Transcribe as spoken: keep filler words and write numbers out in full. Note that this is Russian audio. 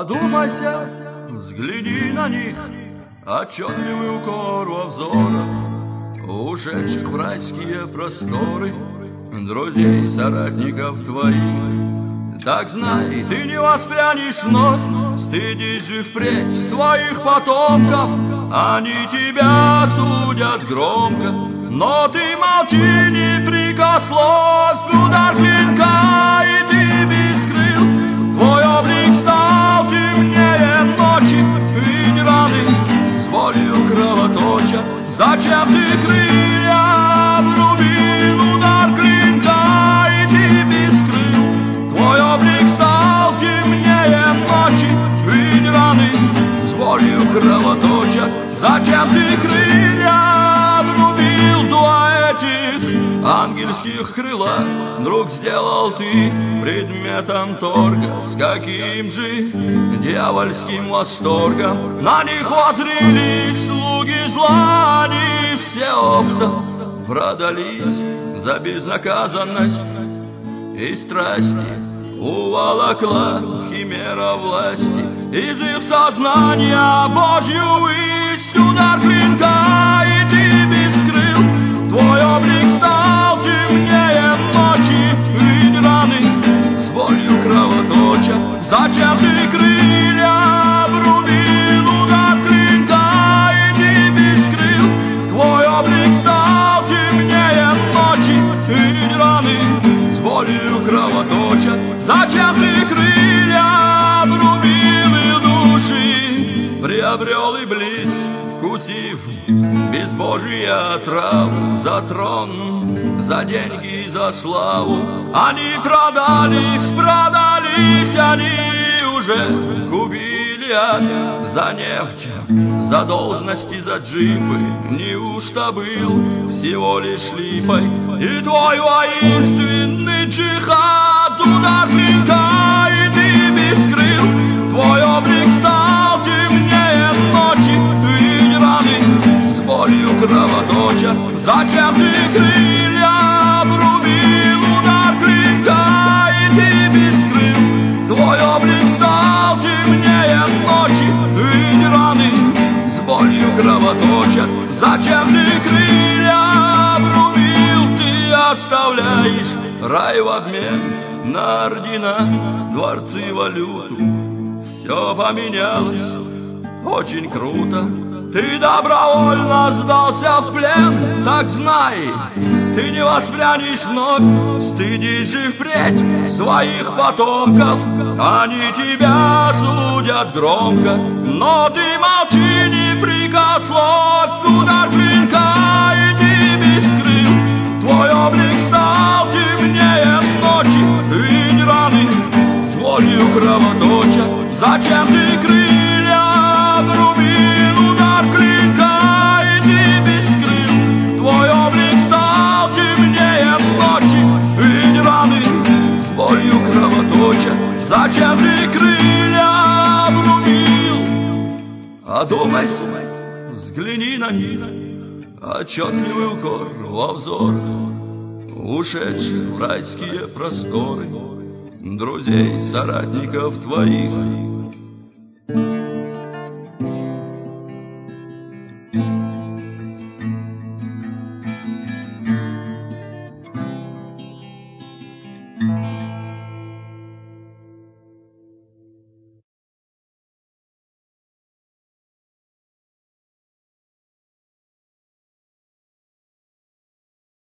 Одумайся, взгляни на них, отчетливый укор во взорах ушедших в райские просторы друзей, соратников твоих. Так знай, ты не воспрянешь вновь, стыдись же впредь своих потомков. Они тебя судят громко, но ты молчи, не прикословь. Удар клинка, и ты без крыл, твой облик стал темнее ночи, ведь раны с болью кровоточат. Зачем ты крылья обрубил? Удар клинка, и ты без крыл, твой облик стал темнее ночи, ведь раны с болью кровоточат. Зачем ты крылья обрубил? Два этих ангельских крыла вдруг сделал ты предметом торга. С каким же дьявольским восторгом на них воззрились слуги зла, они все оптом продались за безнаказанность, и страсти уволокла химера власти из их сознания Божью высь. Удар клинка, и ты без крыл, твой облик стал темнее ночи, ведь раны с болью кровоточат. Зачем ты крылья обрубил? Удар клинка, и ты без крыл, твой облик стал темнее ночи, ведь раны с болью кровоточат. Зачем ты крылья обрубил, и души приобрел и близ, вкусив безбожия траву? За трон, за деньги, за славу они продались, продались, они уже губили ад. За нефть, за должности, за джипы неужто был всего лишь липой и твой воинственный джихад? Удар клинка, и ты без крыл, твой облик стал темнее ночи, и раны с болью кровоточат. Зачем ты крылья обрубил? Удар клинка, и ты без крыл, твой облик стал темнее ночи, и раны с болью кровоточат. Зачем ты крылья обрубил? Ты оставляешь рай в обмен на ордена, дворцы, валюту. Все поменялось очень круто. Ты добровольно сдался в плен, так знай, ты не воспрянешь вновь, стыдись же впредь своих потомков. Они тебя судят громко, но ты молчи, не прикословь. Удар клинка, и ты без крыл, твой облик стал темнее ночи, ведь раны с болью кровоточат. Зачем ты крылья обрубил? Удар клинка, и ты без крыл, твой облик стал темнее ночи, ведь раны с болью кровоточат. Зачем ты крылья обрубил? Одумайся, взгляни на них, отчетливый укор во взорах ушедших в райские просторы друзей, соратников твоих.